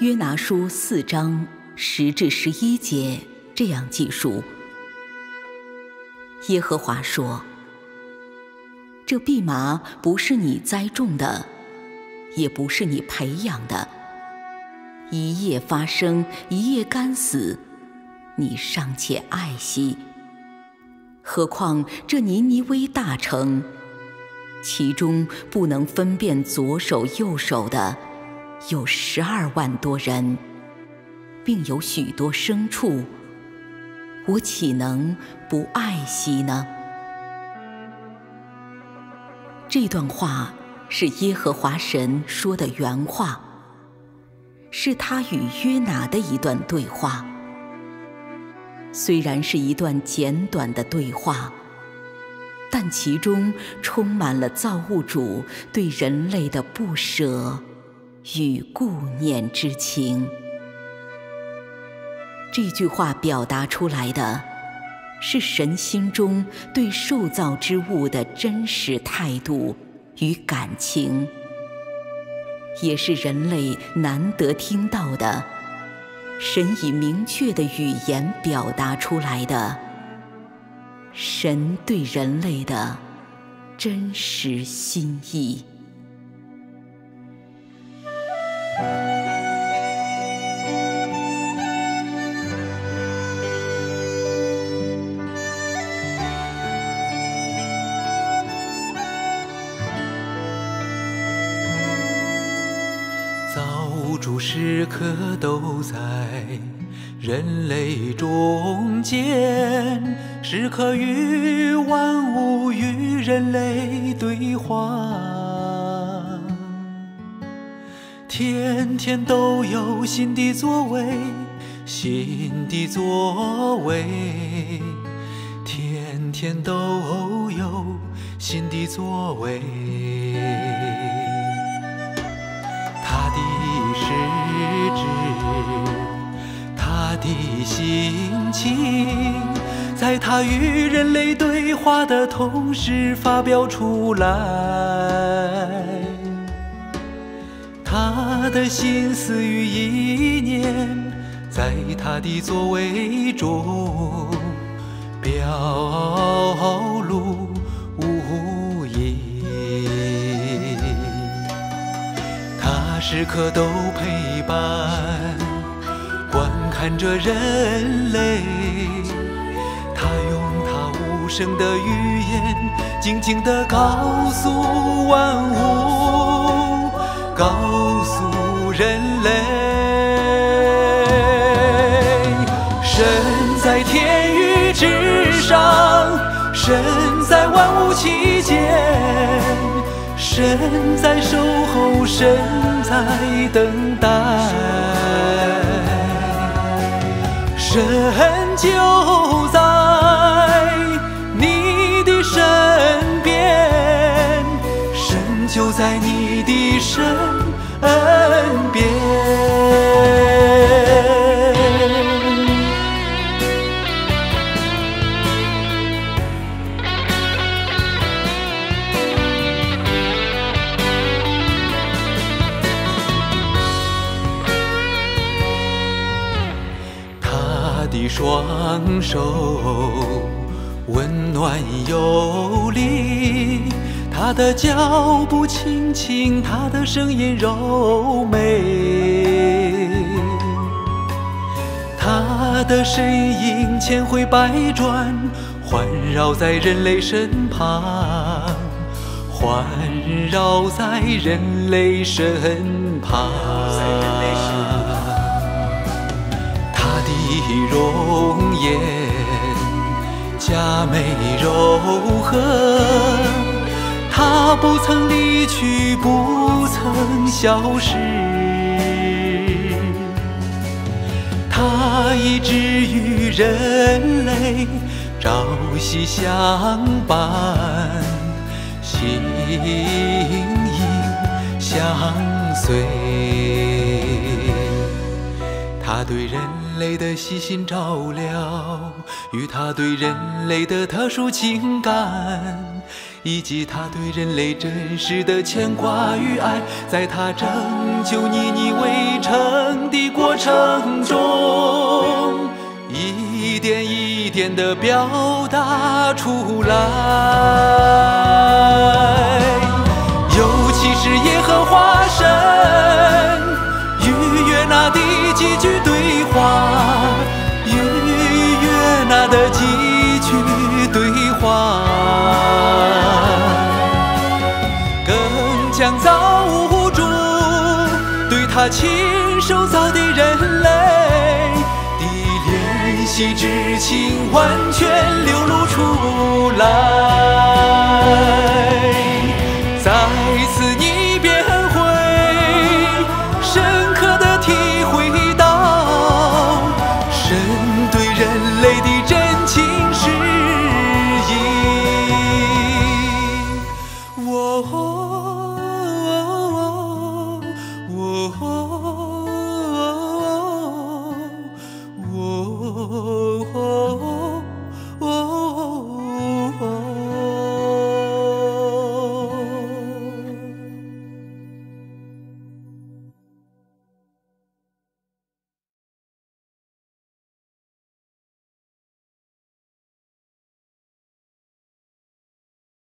约拿书4章10至11节这样记述：耶和华说，这蓖麻不是你栽种的，也不是你培养的，一夜发生，一夜干死，你尚且爱惜，何况这尼尼微大城，其中不能分辨左手右手的有12万多人，并有许多牲畜，我岂能不爱惜呢？这段话是耶和华神说的原话，是他与约拿的一段对话。虽然是一段简短的对话，但其中充满了造物主对人类的不舍与顾念之情。这句话表达出来的是神心中对受造之物的真实态度与感情，也是人类难得听到的神以明确的语言表达出来的神对人类的真实心意。造物主时刻都在人类中间，时刻与万物与人类对话，天天都有新的作为，新的作为，天天都有新的作为。他的实质，他的心情，在他与人类对话的同时发表出来。他的心思与意念，在他的作为中表露无遗。他时刻都陪伴，观看着人类。他用他无声的语言，静静地告诉万物，告诉人类。神在天宇之上，神在万物其间，神在守候，神在等待，神就在你的身边，神就在你的身边。他的双手温暖有力，他的脚步轻轻，他的声音柔美，他的身影千回百转，环绕在人类身旁，环绕在人类身旁。他的容颜佳美柔和，他不曾离去，不曾消失，他一直与人类朝夕相伴，形影相随。他对人类的悉心照料，与他对人类的特殊情感，以及他对人类真实的牵挂与爱，在他拯救你围城的过程中，一点一点地表达出来。尤其是耶和华神与约拿的几句对话，与约拿的几句对话，更将造物主对他亲手造的人类的怜惜之情完全流露出。